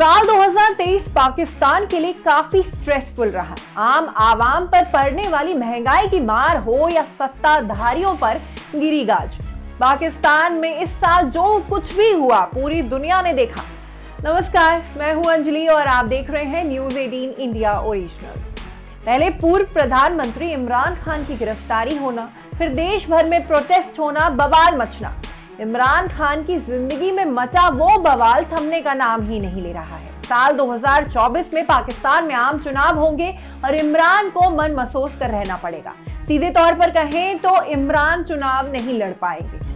साल 2023 पाकिस्तान के लिए काफी स्ट्रेसफुल रहा। आम आवाम पर पड़ने वाली महंगाई की मार हो या सत्ताधारियों पर गिरी गाज, पाकिस्तान में इस साल जो कुछ भी हुआ पूरी दुनिया ने देखा। नमस्कार, मैं हूं अंजलि और आप देख रहे हैं न्यूज़18 इंडिया ओरिजिनल्स। पहले पूर्व प्रधानमंत्री इमरान खान की गिरफ्तारी होना, फिर देश भर में प्रोटेस्ट होना, बवाल मचना। इमरान खान की जिंदगी में मचा वो बवाल थमने का नाम ही नहीं ले रहा है। साल 2024 में पाकिस्तान में आम चुनाव होंगे और इमरान को मन महसूस कर रहना पड़ेगा। सीधे तौर पर कहें तो इमरान चुनाव नहीं लड़ पाएंगे।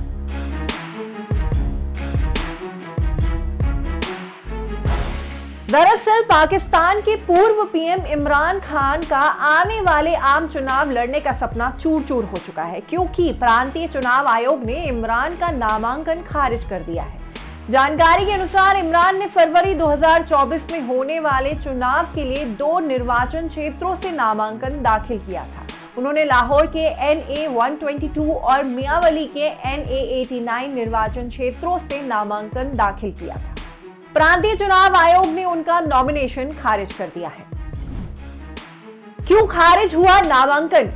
दरअसल पाकिस्तान के पूर्व पीएम इमरान खान का आने वाले आम चुनाव लड़ने का सपना चूर चूर हो चुका है, क्योंकि प्रांतीय चुनाव आयोग ने इमरान का नामांकन खारिज कर दिया है। जानकारी के अनुसार इमरान ने फरवरी 2024 में होने वाले चुनाव के लिए 2 निर्वाचन क्षेत्रों से नामांकन दाखिल किया था। उन्होंने लाहौर के NA122 और मियावली के NA89 निर्वाचन क्षेत्रों से नामांकन दाखिल किया था। प्रांतीय चुनाव आयोग ने उनका नॉमिनेशन खारिज कर दिया है। क्यों खारिज हुआ नामांकन?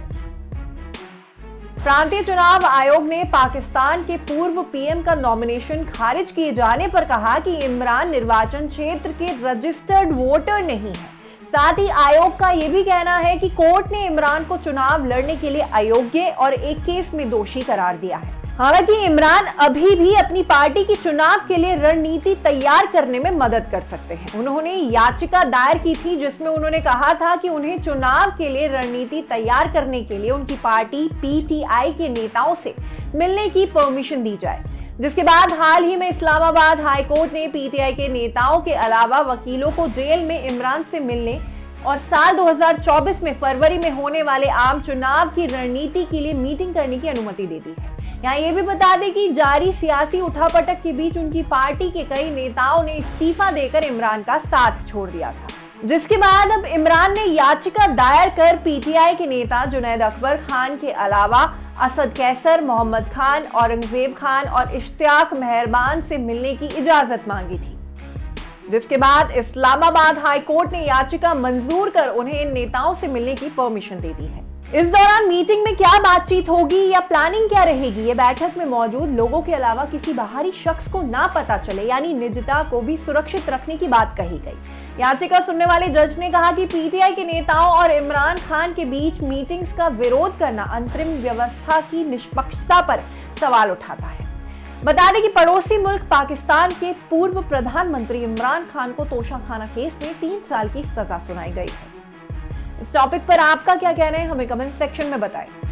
प्रांतीय चुनाव आयोग ने पाकिस्तान के पूर्व पीएम का नॉमिनेशन खारिज किए जाने पर कहा कि इमरान निर्वाचन क्षेत्र के रजिस्टर्ड वोटर नहीं है। साथ ही आयोग का यह भी कहना है कि कोर्ट ने इमरान को चुनाव लड़ने के लिए अयोग्य और एक केस में दोषी करार दिया है। हालांकि इमरान अभी भी अपनी पार्टी की चुनाव के लिए रणनीति तैयार करने में मदद कर सकते हैं। उन्होंने याचिका दायर की थी जिसमें उन्होंने कहा था कि उन्हें चुनाव के लिए रणनीति तैयार करने के लिए उनकी पार्टी PTI के नेताओं से मिलने की परमिशन दी जाए, जिसके बाद हाल ही में इस्लामाबाद हाईकोर्ट ने PTI के नेताओं के अलावा वकीलों को जेल में इमरान से मिलने और साल 2024 में फरवरी में होने वाले आम चुनाव की रणनीति के लिए मीटिंग करने की अनुमति दे दी है। यहाँ ये भी बता दें कि जारी सियासी उठापटक के बीच उनकी पार्टी के कई नेताओं ने इस्तीफा देकर इमरान का साथ छोड़ दिया था, जिसके बाद अब इमरान ने याचिका दायर कर PTI के नेता जुनैद अकबर खान के अलावा असद कैसर, मोहम्मद खान, औरंगजेब खान और इश्तियाक मेहरबान से मिलने की इजाजत मांगी थी, जिसके बाद इस्लामाबाद हाईकोर्ट ने याचिका मंजूर कर उन्हें इन नेताओं से मिलने की परमिशन दे दी है। इस दौरान मीटिंग में क्या बातचीत होगी या प्लानिंग क्या रहेगी, ये बैठक में मौजूद लोगों के अलावा किसी बाहरी शख्स को ना पता चले, यानी निजता को भी सुरक्षित रखने की बात कही गई। याचिका सुनने वाले जज ने कहा कि PTI के नेताओं और इमरान खान के बीच मीटिंग्स का विरोध करना अंतरिम व्यवस्था की निष्पक्षता पर सवाल उठाता है। बता दें कि पड़ोसी मुल्क पाकिस्तान के पूर्व प्रधानमंत्री इमरान खान को तोशाखाना केस में 3 साल की सजा सुनाई गई है। इस टॉपिक पर आपका क्या कहना है, हमें कमेंट सेक्शन में बताएं।